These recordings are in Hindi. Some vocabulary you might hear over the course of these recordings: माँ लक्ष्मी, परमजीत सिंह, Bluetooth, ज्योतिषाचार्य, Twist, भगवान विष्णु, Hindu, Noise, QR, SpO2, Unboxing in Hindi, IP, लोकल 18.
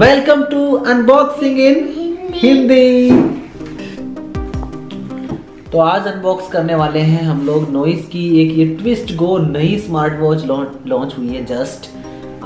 Welcome to unboxing in Hindi. तो आज अनबॉक्स करने वाले हैं हम लोग नॉइस की एक ये ट्विस्ट गो नई स्मार्ट वॉच लॉन्च हुई है जस्ट।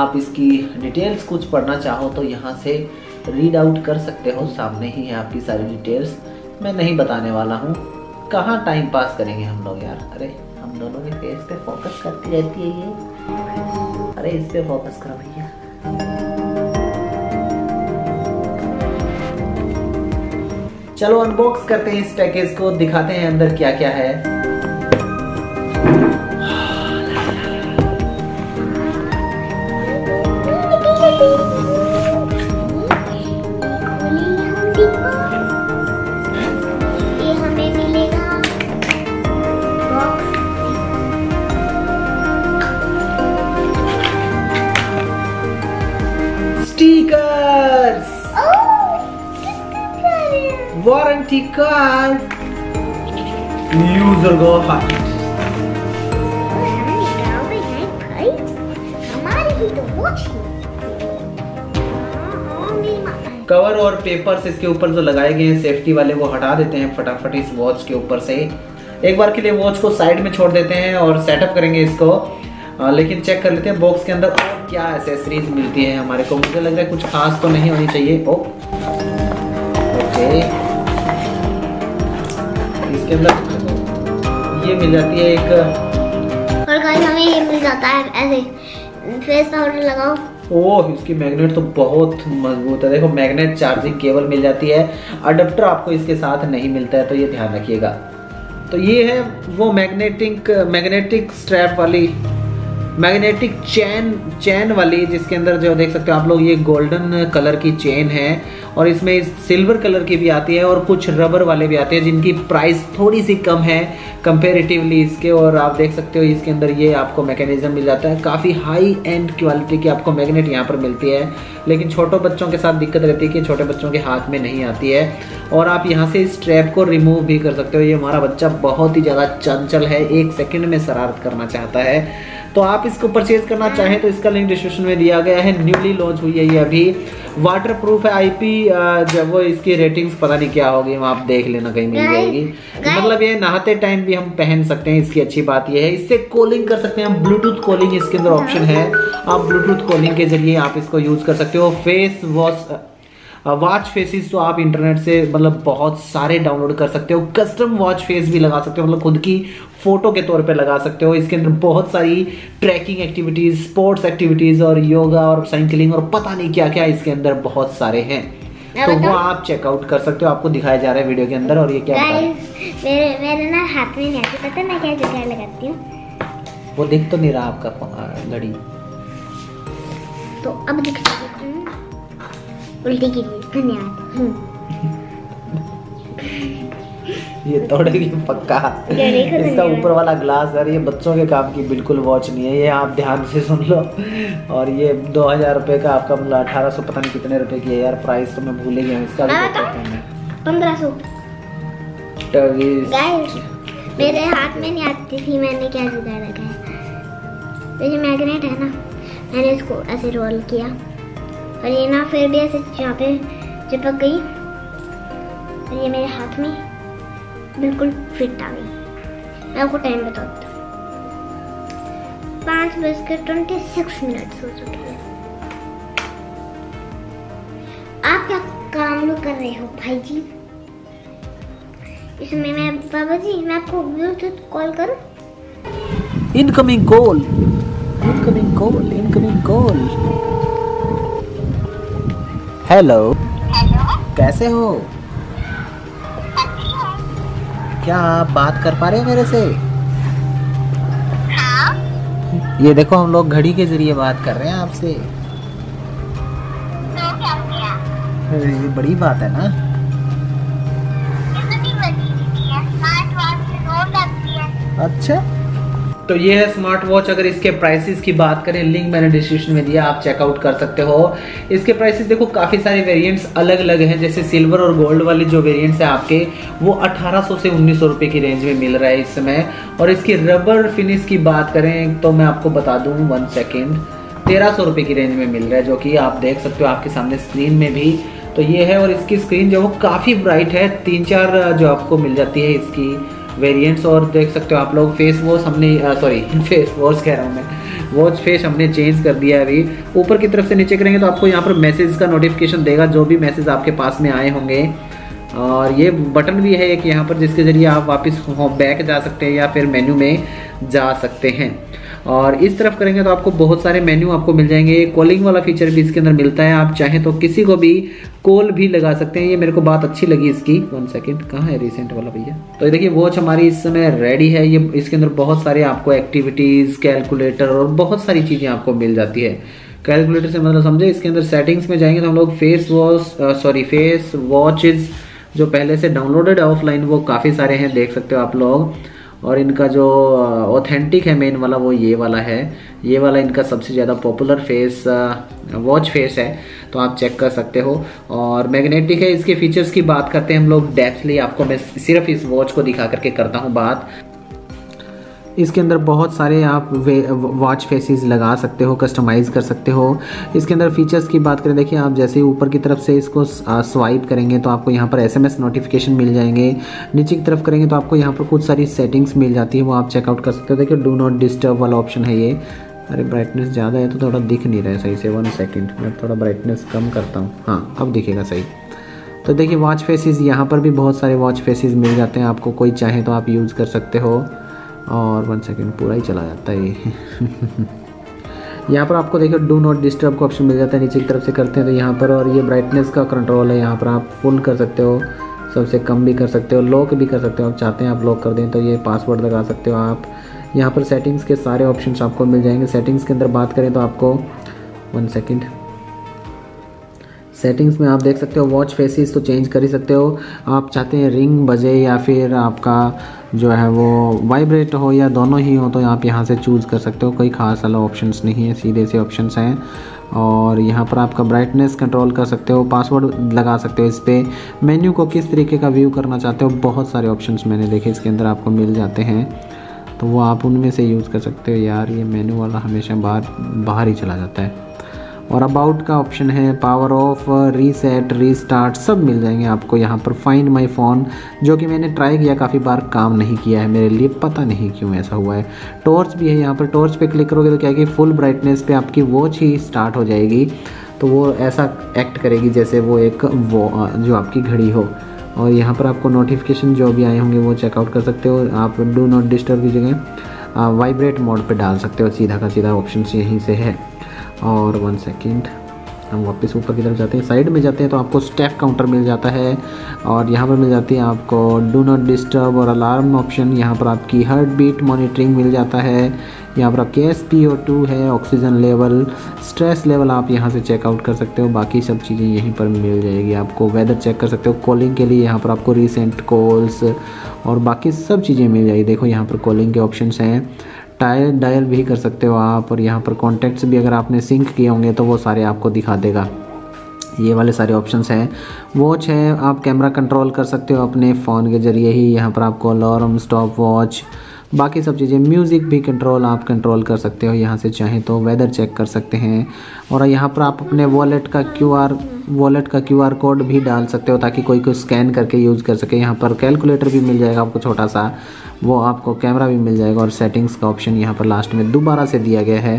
आप इसकी डिटेल्स कुछ पढ़ना चाहो तो यहाँ से रीड आउट कर सकते हो, सामने ही है आपकी सारी डिटेल्स। मैं नहीं बताने वाला हूँ, कहाँ टाइम पास करेंगे हम लोग यार। अरे हम दोनों के फेस पे फोकस करती रहती है ये। अरे इस पे फोकस करो भैया। चलो अनबॉक्स करते हैं इस पैकेज को, दिखाते हैं अंदर क्या क्या है। ये हमें मिलेगा box stickers, warranty card, user गो हार्ट। कवर और पेपर्स इसके ऊपर जो लगाए गए हैं सेफ्टी वाले वो हटा देते हैं फटाफट इस वॉच के ऊपर से। एक बार के लिए वॉच को साइड में छोड़ देते हैं और सेटअप करेंगे इसको, लेकिन चेक कर लेते हैं बॉक्स के अंदर और क्या एसेसरीज मिलती है हमारे को। मुझे लग रहा है कुछ खास तो नहीं होनी चाहिए। ओ ओके, इसके अंदर ये मिल जाती है एक, और गाइस हमें ये मिल जाता है ऐसे फेस पाउडर लगाओ। ओह, इसकी मैग्नेट तो बहुत मजबूत है। देखो, मैग्नेट चार्जिंग केबल मिल जाती है, अडप्टर आपको इसके साथ नहीं मिलता है तो ये ध्यान रखिएगा। तो ये है वो मैग्नेटिक स्ट्रैप वाली मैग्नेटिक चैन वाली, जिसके अंदर जो देख सकते हो आप लोग ये गोल्डन कलर की चेन है और इसमें सिल्वर कलर की भी आती है और कुछ रबर वाले भी आते हैं जिनकी प्राइस थोड़ी सी कम है कंपेरेटिवली इसके। और आप देख सकते हो इसके अंदर ये आपको मैकेनिज्म मिल जाता है। काफ़ी हाई एंड क्वालिटी की आपको मैग्नेट यहाँ पर मिलती है, लेकिन छोटे बच्चों के साथ दिक्कत रहती है कि छोटे बच्चों के हाथ में नहीं आती है। और आप यहाँ से इस ट्रैप को रिमूव भी कर सकते हो। ये हमारा बच्चा बहुत ही ज़्यादा चंचल है, एक सेकेंड में शरारत करना चाहता है। तो आप इसको परचेज करना चाहें तो इसका लिंक डिस्क्रिप्शन में दिया गया है। न्यूली लॉन्च हुई है ये, अभी वाटरप्रूफ है। आईपी जब वो इसकी रेटिंग्स पता नहीं क्या होगी, वहाँ आप देख लेना, कहीं मिल जाएगी। मतलब ये नहाते टाइम भी हम पहन सकते हैं, इसकी अच्छी बात ये है। इससे कॉलिंग कर सकते हैं हम, ब्लूटूथ कॉलिंग इसके अंदर ऑप्शन है। आप ब्लूटूथ कॉलिंग के जरिए आप इसको यूज कर सकते हो। फेस वॉश वॉच फेसेस तो आप इंटरनेट से मतलब बहुत सारे डाउनलोड कर सकते हो। कस्टम वॉच फेस भी लगा सकते हो, मतलब खुद की फोटो के तौर पे लगा सकते हो। इसके अंदर बहुत सारी ट्रैकिंग एक्टिविटीज़, स्पोर्ट्स एक्टिविटीज़ और योगा और साइकिलिंग और पता नहीं क्या क्या इसके अंदर बहुत सारे हैं। तो वो आप चेकआउट कर सकते हो, आपको दिखाया जा रहा है वीडियो के अंदर। और ये क्या मेरे ना हाथ में नहीं आती, पता मैं क्या जुगाड़ लगाती हूँ। वो दिख तो नहीं रहा आपका घड़ी, तो अब दिख उल्टी की ये तोड़ेगी पक्का। इसका ऊपर वाला ग्लास यार, ये बच्चों के काम की बिल्कुल वॉच नहीं है। ये आप ध्यान से सुन लो। और ये 2000 रुपए का आपका मतलब 1800 पता नहीं कितने रुपए की है यार। प्राइस तो मैं भूल गया इसका, 1500। मेरे हाथ में नहीं आती थी, मैंने क्या जुगाड़ लगाया। ये मैग्नेट है ना, मैंने इसको ऐसे रोल किया और ये ना फिर भी ऐसे यहाँ पे चिपक गई और ये मेरे हाथ में बिल्कुल फिट आ गई। मैं आपको टाइम बताता हूँ, 5:26 हो चुके हैं। आप क्या काम लोग कर रहे हो भाई जी? इसमें मैं बाबा जी मैं आपको ब्लूटूथ कॉल करूँ। Incoming call. हेलो, कैसे हो? क्या आप बात कर पा रहे हो मेरे से? हाँ? ये देखो, हम लोग घड़ी के जरिए बात कर रहे हैं आपसे। तो क्या किया? ये बड़ी बात है ना। अच्छा, तो ये है स्मार्ट वॉच। अगर इसके प्राइसेस की बात करें, लिंक मैंने डिस्क्रिप्शन में दिया, आप चेकआउट कर सकते हो। इसके प्राइसेस देखो, काफ़ी सारे वेरिएंट्स अलग अलग हैं। जैसे सिल्वर और गोल्ड वाले जो वेरिएंट्स हैं आपके, वो 1800 से 1900 रुपए की रेंज में मिल रहा है इस समय। और इसकी रबर फिनिश की बात करें तो मैं आपको बता दूँ, 1 सेकेंड, 1300 रुपये की रेंज में मिल रहा है, जो कि आप देख सकते हो आपके सामने स्क्रीन में भी। तो ये है, और इसकी स्क्रीन जो वो काफ़ी ब्राइट है। 3-4 जो आपको मिल जाती है इसकी वेरिएंट्स। और देख सकते हो आप लोग फेस वॉश हमने वॉच फेस हमने चेंज कर दिया है। अभी ऊपर की तरफ से नीचे करेंगे तो आपको यहाँ पर मैसेज का नोटिफिकेशन देगा, जो भी मैसेज आपके पास में आए होंगे। और ये बटन भी है एक यहाँ पर, जिसके ज़रिए आप वापस होम बैक जा सकते हैं या फिर मेन्यू में जा सकते हैं। और इस तरफ करेंगे तो आपको बहुत सारे मेन्यू आपको मिल जाएंगे। कॉलिंग वाला फीचर भी इसके अंदर मिलता है, आप चाहें तो किसी को भी कॉल भी लगा सकते हैं। ये मेरे को बात अच्छी लगी इसकी। 1 सेकेंड, कहाँ है रिसेंट वाला भैया? तो ये देखिए वॉच हमारी इस समय रेडी है। ये इसके अंदर बहुत सारे आपको एक्टिविटीज़, कैलकुलेटर और बहुत सारी चीज़ें आपको मिल जाती है। कैलकुलेटर से मतलब समझे, इसके अंदर सेटिंग्स में जाएंगे तो हम लोग फेस वॉचेज़ जो पहले से डाउनलोडेड ऑफलाइन वो काफ़ी सारे हैं, देख सकते हो आप लोग। और इनका जो ऑथेंटिक है मेन वाला वो ये वाला है। ये वाला इनका सबसे ज़्यादा पॉपुलर फेस वॉच फेस है, तो आप चेक कर सकते हो। और मैग्नेटिक है। इसके फीचर्स की बात करते हैं हम लोग डेप्थली, आपको मैं सिर्फ इस वॉच को दिखा करके करता हूँ बात। इसके अंदर बहुत सारे आप वॉच फेसेस लगा सकते हो, कस्टमाइज़ कर सकते हो। इसके अंदर फीचर्स की बात करें, देखिए आप जैसे ही ऊपर की तरफ से इसको स्वाइप करेंगे तो आपको यहाँ पर SMS नोटिफिकेशन मिल जाएंगे। नीचे की तरफ करेंगे तो आपको यहाँ पर कुछ सारी सेटिंग्स मिल जाती है, वो आप चेकआउट कर सकते हो। देखिए डू नॉट डिस्टर्ब वाला ऑप्शन है ये। अरे ब्राइटनेस ज़्यादा है तो थोड़ा दिख नहीं रहा है सही से। 1 सेकेंड, मैं थोड़ा ब्राइटनेस कम करता हूँ। हाँ, अब दिखेगा सही। तो देखिए वॉच फेसेस, यहाँ पर भी बहुत सारे वॉच फेसेस मिल जाते हैं आपको, कोई चाहे तो आप यूज़ कर सकते हो। और 1 सेकेंड पूरा ही चला जाता है ये। यहाँ पर आपको देखिए डू नॉट डिस्टर्ब का ऑप्शन मिल जाता है, नीचे की तरफ से करते हैं तो यहाँ पर। और ये ब्राइटनेस का कंट्रोल है, यहाँ पर आप फुल कर सकते हो, सबसे कम भी कर सकते हो, लॉक भी कर सकते हो। आप चाहते हैं आप लॉक कर दें तो ये पासवर्ड लगा सकते हो आप। यहाँ पर सेटिंग्स के सारे ऑप्शन आपको मिल जाएंगे। सेटिंग्स के अंदर बात करें तो आपको 1 सेकेंड, सेटिंग्स में आप देख सकते हो वॉच फेसेस तो चेंज कर ही सकते हो। आप चाहते हैं रिंग बजे या फिर आपका जो है वो वाइब्रेट हो, या दोनों ही हो तो आप यहाँ से चूज़ कर सकते हो। कोई खास अलग ऑप्शंस नहीं है, सीधे से ऑप्शंस हैं। और यहाँ पर आपका ब्राइटनेस कंट्रोल कर सकते हो, पासवर्ड लगा सकते हो इस पर। मेन्यू को किस तरीके का व्यू करना चाहते हो, बहुत सारे ऑप्शंस मैंने देखे इसके अंदर आपको मिल जाते हैं, तो वो आप उनमें से यूज़ कर सकते हो। यार ये मेन्यू वाला हमेशा बाहर ही चला जाता है। और अबाउट का ऑप्शन है, पावर ऑफ, रीसेट, रीस्टार्ट सब मिल जाएंगे आपको यहाँ पर। फाइंड माय फ़ोन, जो कि मैंने ट्राई किया, काफ़ी बार काम नहीं किया है मेरे लिए, पता नहीं क्यों ऐसा हुआ है। टॉर्च भी है यहाँ पर, टॉर्च पे क्लिक करोगे तो क्या है कि फुल ब्राइटनेस पे आपकी वॉच ही स्टार्ट हो जाएगी, तो वो ऐसा एक्ट करेगी जैसे वो एक जो आपकी घड़ी हो। और यहाँ पर आपको नोटिफिकेशन जो भी आए होंगे वो चेकआउट कर सकते हो। आप डू नॉट डिस्टर्ब की जगह वाइब्रेट मोड पर डाल सकते हो, सीधा का सीधा ऑप्शन यहीं से है। और 1 सेकेंड, हम वापस ऊपर की तरफ जाते हैं, साइड में जाते हैं तो आपको स्टेप काउंटर मिल जाता है। और यहाँ पर मिल जाती है आपको डू नॉट डिस्टर्ब और अलार्म ऑप्शन। यहाँ पर आपकी हार्ट बीट मॉनिटरिंग मिल जाता है। यहाँ पर आपके SpO2 है, ऑक्सीजन लेवल, स्ट्रेस लेवल आप यहाँ से चेकआउट कर सकते हो। बाकी सब चीज़ें यहीं पर मिल जाएगी आपको। वेदर चेक कर सकते हो। कॉलिंग के लिए यहाँ पर आपको रिसेंट कॉल्स और बाकी सब चीज़ें मिल जाएगी। देखो यहाँ पर कॉलिंग के ऑप्शंस हैं। डायल भी कर सकते हो आप। और यहाँ पर कॉन्टैक्ट्स भी अगर आपने सिंक किए होंगे तो वो सारे आपको दिखा देगा। ये वाले सारे ऑप्शंस हैं। वॉच है, आप कैमरा कंट्रोल कर सकते हो अपने फ़ोन के ज़रिए ही। यहाँ पर आपको अलार्म, स्टॉप वॉच, बाकी सब चीज़ें, म्यूज़िक भी आप कंट्रोल कर सकते हो यहाँ से चाहें तो। वेदर चेक कर सकते हैं। और यहाँ पर आप अपने वॉलेट का क्यूआर कोड भी डाल सकते हो, ताकि कोई स्कैन करके यूज़ कर सके। यहाँ पर कैलकुलेटर भी मिल जाएगा आपको छोटा सा, वो आपको कैमरा भी मिल जाएगा। और सेटिंग्स का ऑप्शन यहाँ पर लास्ट में दोबारा से दिया गया है।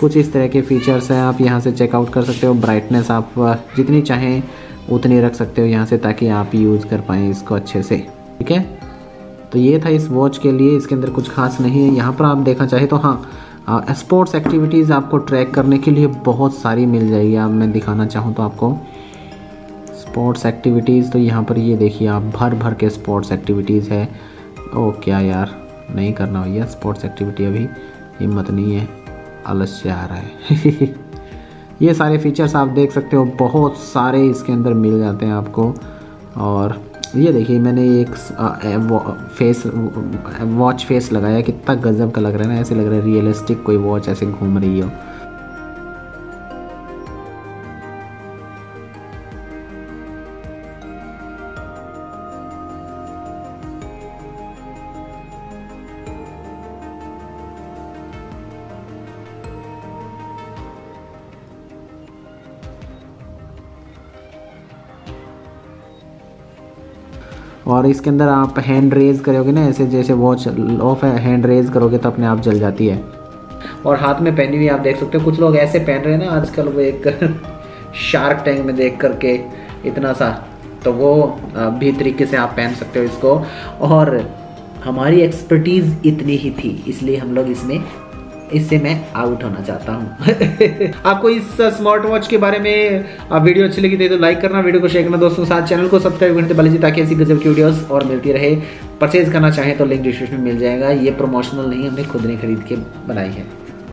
कुछ इस तरह के फ़ीचर्स हैं, आप यहाँ से चेकआउट कर सकते हो। ब्राइटनेस आप जितनी चाहें उतनी रख सकते हो यहाँ से, ताकि आप यूज़ कर पाएँ इसको अच्छे से। ठीक है, तो ये था इस वॉच के लिए। इसके अंदर कुछ खास नहीं है। यहाँ पर आप देखना चाहे तो हाँ, स्पोर्ट्स एक्टिविटीज़ आपको ट्रैक करने के लिए बहुत सारी मिल जाएगी। अब मैं दिखाना चाहूँ तो आपको स्पोर्ट्स एक्टिविटीज़, तो यहाँ पर ये देखिए आप, भर के स्पोर्ट्स एक्टिविटीज़ है। ओ क्या यार, नहीं करना भैया स्पोर्ट्स एक्टिविटी, अभी हिम्मत नहीं है, आलस्य आ रहा है। ये सारे फीचर्स आप देख सकते हो, बहुत सारे इसके अंदर मिल जाते हैं आपको। और ये देखिए मैंने एक वॉच फेस लगाया, कितना गजब का लग रहा है ना। ऐसे लग रहा है रियलिस्टिक कोई वॉच ऐसे घूम रही हो। और इसके अंदर आप हैंड रेज़ करोगे ना, ऐसे जैसे वॉच ऑफ है, हैंड रेज़ करोगे तो अपने आप जल जाती है। और हाथ में पहनी हुई आप देख सकते हो, कुछ लोग ऐसे पहन रहे हैं ना आजकल, वो एक शार्क टैंक में देख करके इतना सा, तो वो भी तरीके से आप पहन सकते हो इसको। और हमारी एक्सपर्टीज़ इतनी ही थी, इसलिए हम लोग इसमें इससे मैं आउट होना चाहता हूँ। आपको इस स्मार्ट वॉच के बारे में वीडियो अच्छी लगी तो लाइक करना, वीडियो को शेयर करना दोस्तों साथ, चैनल को सब्सक्राइब करते बलिए ताकि ऐसी गजब की वीडियोस और मिलती रहे। परचेज करना चाहें तो लिंक डिस्क्रिप्शन में मिल जाएगा, ये प्रमोशनल नहीं, हमने खुद ने खरीद के बनाई है।